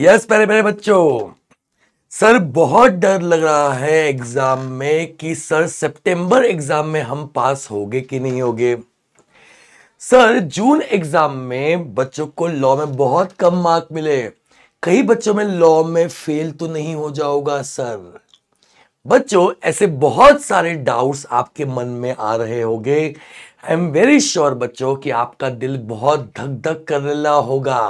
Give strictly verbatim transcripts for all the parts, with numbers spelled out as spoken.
Yes प्यारे प्यारे बच्चों, सर बहुत डर लग रहा है एग्जाम में कि सर सितंबर एग्जाम में हम पास होंगे कि नहीं होंगे। सर जून एग्जाम में बच्चों को लॉ में बहुत कम मार्क मिले, कई बच्चों में लॉ में फेल तो नहीं हो जाऊंगा सर। बच्चों ऐसे बहुत सारे डाउट्स आपके मन में आ रहे होंगे। आई एम वेरी श्योर बच्चों कि आपका दिल बहुत धक धक कर रहा होगा,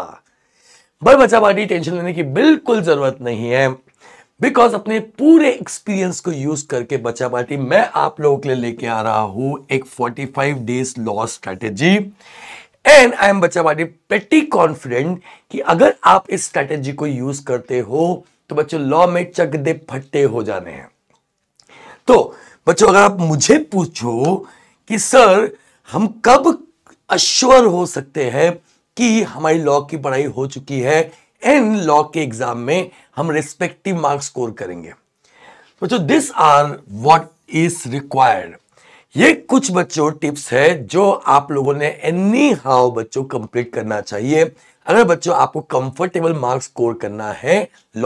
पर बच्चा बाटी टेंशन लेने की बिल्कुल जरूरत नहीं है, बिकॉज अपने पूरे एक्सपीरियंस को यूज करके बच्चा बाटी मैं आप लोगों के लिए लेके आ रहा हूं एक पैंतालीस days law strategy. And I am बच्चा बाटी प्रेटी कॉन्फिडेंट कि अगर आप इस स्ट्रेटेजी को यूज करते हो तो बच्चों लॉ में चकदे फट्टे हो जाने हैं। तो बच्चों अगर आप मुझे पूछो कि सर हम कब अश्योर हो सकते हैं कि हमारी लॉ की पढ़ाई हो चुकी है एंड लॉ के एग्जाम में हम रेस्पेक्टिव मार्क्स स्कोर करेंगे, बच्चों this are what is required. ये कुछ बच्चों टिप्स है जो आप लोगों ने एनी हाउ बच्चों कंप्लीट करना चाहिए अगर बच्चों आपको कंफर्टेबल मार्क्स स्कोर करना है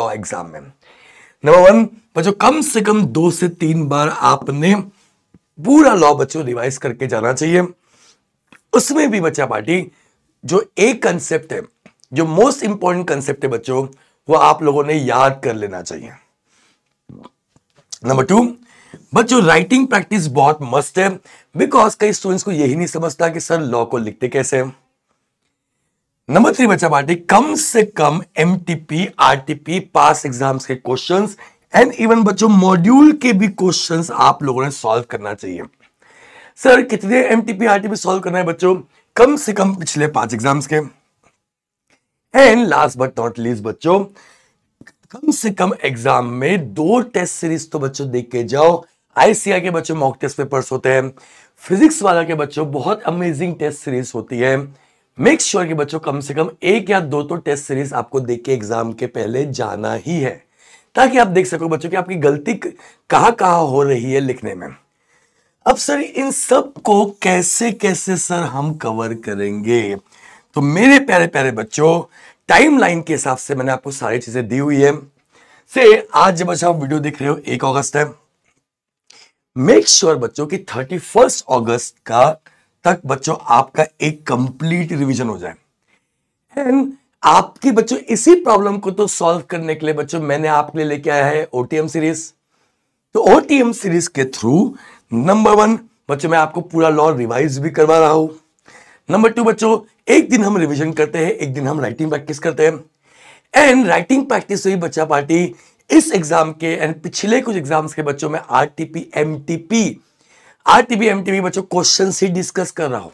लॉ एग्जाम में। नंबर वन बच्चों, कम से कम दो से तीन बार आपने पूरा लॉ बच्चों रिवाइज करके जाना चाहिए। उसमें भी बच्चा पार्टी जो एक कंसेप्ट है, जो मोस्ट इंपॉर्टेंट कंसेप्ट है बच्चों, वो आप लोगों ने याद कर लेना चाहिए। नंबर टू बच्चों, राइटिंग प्रैक्टिस बहुत मस्ट है, बिकॉज कई स्टूडेंट्स को यही नहीं समझता कि सर लॉ को लिखते कैसे। नंबर थ्री बच्चा पार्टी, कम से कम एमटीपी, आरटीपी, पास एग्जाम्स के क्वेश्चंस एंड इवन बच्चों मॉड्यूल के भी क्वेश्चंस आप लोगों ने सॉल्व करना चाहिए। सर कितने एमटीपी आरटीपी सॉल्व करना है बच्चों? कम से कम पिछले पांच एग्जाम्स के। And last but not least बच्चों, कम से कम एग्जाम में दो टेस्ट सीरीज तो बच्चों देख के जाओ। आईसीआर के बच्चों मॉक टेस्ट पेपर्स होते हैं, फिजिक्स वाला के बच्चों बहुत अमेजिंग टेस्ट सीरीज होती है। मेक श्योर के बच्चों कम से कम एक या दो तो टेस्ट सीरीज आपको देख के एग्जाम के पहले जाना ही है, ताकि आप देख सको बच्चों कि आपकी गलती कहाँ कहाँ हो रही है लिखने में। अब सर इन सब को कैसे कैसे सर हम कवर करेंगे? तो मेरे प्यारे प्यारे बच्चों, टाइमलाइन के हिसाब से मैंने आपको सारी चीजें दी हुई है। से आज जब बच्चों आप वीडियो देख रहे हो एक अगस्त है, मेक श्योर बच्चों कि थर्टी फर्स्ट अगस्त का तक बच्चों आपका एक कंप्लीट रिवीजन हो जाए। एंड आपकी बच्चों इसी प्रॉब्लम को तो सॉल्व करने के लिए बच्चों मैंने आपके लिए लेके आया है ओटीएम सीरीज। तो ओटीएम सीरीज के थ्रू नंबर वन बच्चों मैं आपको पूरा लॉ रिवाइज भी करवा रहा हूं। नंबर टू बच्चों, एक दिन हम रिवीजन करते हैं, एक दिन हम राइटिंग प्रैक्टिस करते हैं। एंड राइटिंग प्रैक्टिस हुई बच्चा पार्टी इस एग्जाम के एंड पिछले कुछ एग्जाम्स के बच्चों में आरटीपी एमटीपी आरटीपी एमटीपी बच्चों क्वेश्चन ही डिस्कस कर रहा हूं।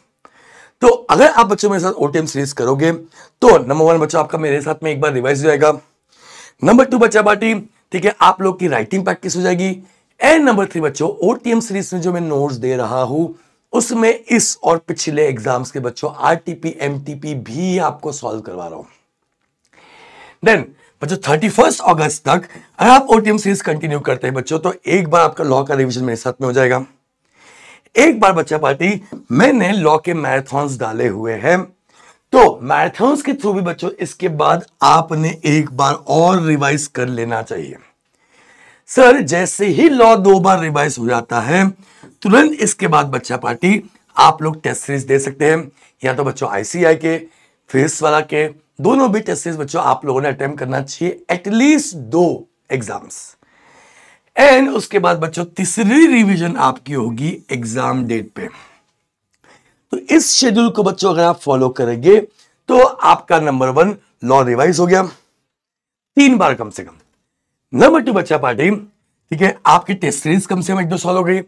तो अगर आप बच्चों मेरे साथ ओटीएम सीरीज करोगे तो नंबर वन बच्चों आपका मेरे साथ में एक बार रिवाइज हो जाएगा। नंबर टू बच्चा पार्टी ठीक है आप लोग की राइटिंग प्रैक्टिस हो जाएगी। एंड नंबर थ्री बच्चों, ओटीएम सीरीज में जो मैं नोट्स दे रहा हूं उसमें इस और पिछले एग्जाम्स के बच्चों आरटीपी एमटीपी भी आपको सॉल्व करवा रहा हूं। देन बच्चों थर्टी फर्स्ट अगस्त तक अगर आप ओटीएम सीरीज कंटिन्यू करते हैं बच्चों तो एक बार आपका लॉ का रिवीजन मेरे साथ में हो जाएगा। एक बार बच्चा पार्टी मैंने लॉ के मैराथॉन्स डाले हुए हैं, तो मैराथॉन्स के थ्रू भी बच्चों इसके बाद आपने एक बार और रिवाइज कर लेना चाहिए। सर जैसे ही लॉ दो बार रिवाइज हो जाता है तुरंत इसके बाद बच्चा पार्टी आप लोग टेस्ट सीरीज दे सकते हैं, या तो बच्चों आईसीआई के, फिजिक्स वाला के, दोनों भी टेस्ट सीरीज बच्चों आप लोगों ने अटेम्प्ट करना चाहिए एटलीस्ट दो एग्जाम्स। एंड उसके बाद बच्चों तीसरी रिवीजन आपकी होगी एग्जाम डेट पे। तो इस शेड्यूल को बच्चों अगर आप फॉलो करेंगे तो आपका नंबर वन लॉ रिवाइज हो गया तीन बार कम से कम। नंबर टू बच्चा पार्टी ठीक है आपकी टेस्ट सीरीज कम से कम एक दो सॉल्व हो गई,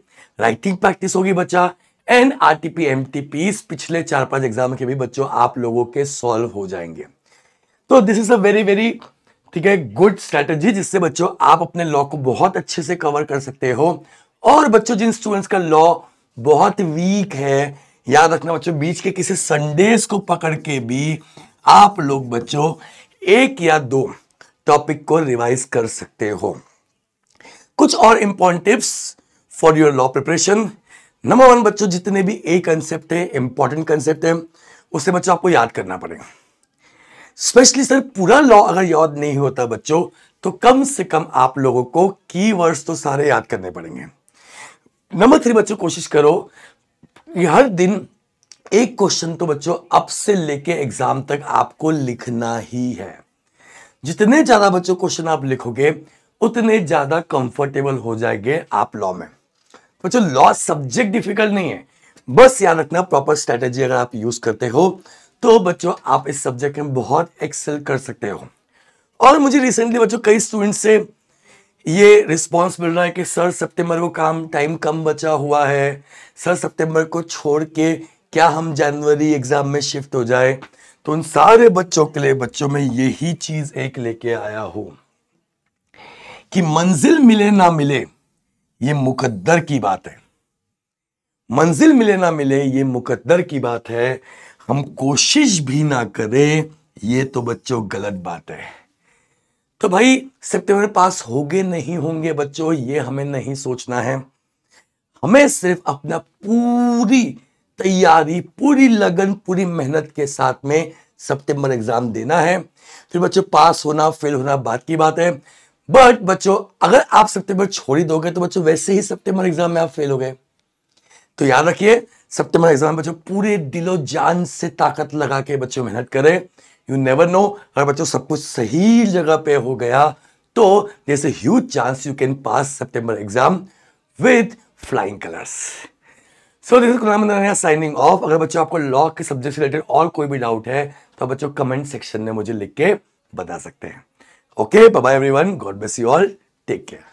राइटिंग प्रैक्टिस होगी बच्चा, एंड आरटीपी एमटीपी पिछले चार पांच एग्जाम के भी बच्चों आप लोगों के सॉल्व हो जाएंगे। तो this is a very very ठीक है गुड स्ट्रेटेजी, जिससे बच्चों आप अपने लॉ को बहुत अच्छे से कवर कर सकते हो। और बच्चों जिन स्टूडेंट्स का लॉ बहुत वीक है, याद रखना बच्चों बीच के किसी संडेज को पकड़ के भी आप लोग बच्चों एक या दो टॉपिक को रिवाइज कर सकते हो। कुछ और important tips for your law preparation. Number one बच्चों, जितने भी ए कंसेप्ट है, इंपॉर्टेंट कंसेप्ट है, उसे बच्चों आपको याद करना पड़ेगा। स्पेशली सर पूरा लॉ अगर याद नहीं होता बच्चों तो कम से कम आप लोगों को कीवर्ड्स तो सारे याद करने पड़ेंगे। नंबर थ्री बच्चों, कोशिश करो हर दिन एक क्वेश्चन तो बच्चों अब से लेके एग्जाम तक आपको लिखना ही है। जितने ज्यादा बच्चों क्वेश्चन आप लिखोगे उतने ज्यादा कंफर्टेबल हो जाएंगे आप लॉ में। बच्चों लॉ सब्जेक्ट डिफिकल्ट नहीं है, बस याद रखना प्रॉपर स्ट्रेटेजी अगर आप यूज करते हो तो बच्चों आप इस सब्जेक्ट में बहुत एक्सेल कर सकते हो। और मुझे रिसेंटली बच्चों कई स्टूडेंट से ये रिस्पॉन्स मिल रहा है कि सर सितंबर को काम टाइम कम बचा हुआ है, सर सितंबर को छोड़ के क्या हम जनवरी एग्जाम में शिफ्ट हो जाए। तो उन सारे बच्चों के लिए बच्चों में यही चीज एक लेके आया हूं कि मंजिल मिले ना मिले ये मुकद्दर की बात है। मंजिल मिले ना मिले ये मुकद्दर की बात है, हम कोशिश भी ना करें ये तो बच्चों गलत बात है। तो भाई सितंबर पास होंगे नहीं होंगे बच्चों ये हमें नहीं सोचना है, हमें सिर्फ अपना पूरी तैयारी पूरी लगन पूरी मेहनत के साथ में सितंबर एग्जाम देना है। फिर बच्चों पास होना फेल होना बात की बात है, बट बच्चों अगर आप सितंबर छोड़ ही दोगे तो बच्चों वैसे ही सितंबर एग्जाम में आप फेल हो गए। तो याद रखिए सितंबर एग्जाम बच्चों पूरे दिलो जान से ताकत लगा के बच्चों मेहनत करें। यू नेवर नो, अगर बच्चों सब कुछ सही जगह पे हो गया तो जैसे huge chance you can pass September exam with flying colours. So this is Kunal signing off. अगर बच्चों आपको लॉ के सब्जेक्ट से रिलेटेड और कोई भी डाउट है तो बच्चों कमेंट सेक्शन में मुझे लिख के बता सकते हैं। Okay bye bye everyone, God bless you all, take care.